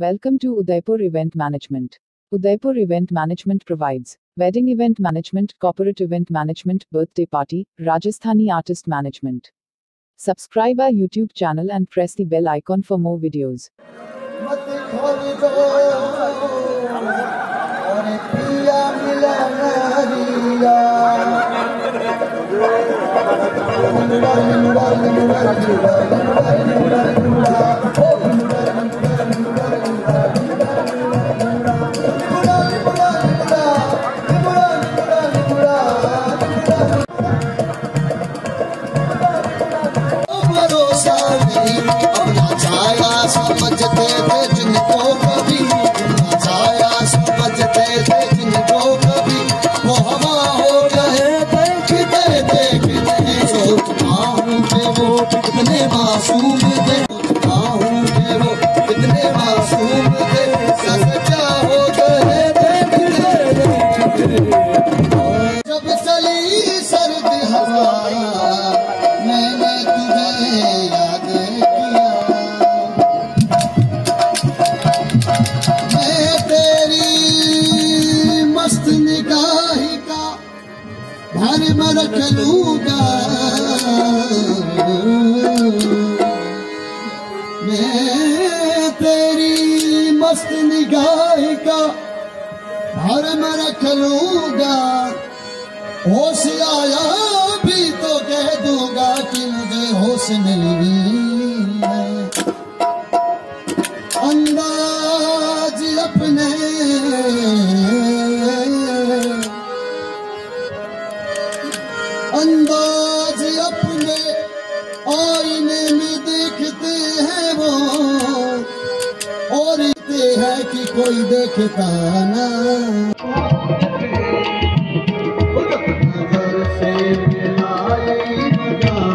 Welcome to Udaipur Event Management. Udaipur Event Management provides wedding event management, corporate event management, birthday party, Rajasthani artist management. Subscribe our YouTube channel and press the bell icon for more videos. میں تیری مست نگاہ کا بھرم رکھ لوں گا، ہوش آیا بھی تو کہہ دوں گا کہ مجھے ہوش نہیں ہے، انداز اپنے آئینے میں دیکھتے ہیں وہ اور کہتے ہیں کہ کوئی دیکھتا نا، نظر سے ملائے نگاہ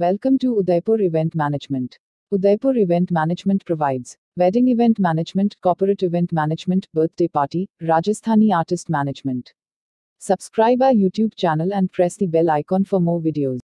Welcome to Udaipur Event Management. Udaipur Event Management provides wedding event management, corporate event management, birthday party, Rajasthani artist management. Subscribe our YouTube channel and press the bell icon for more videos.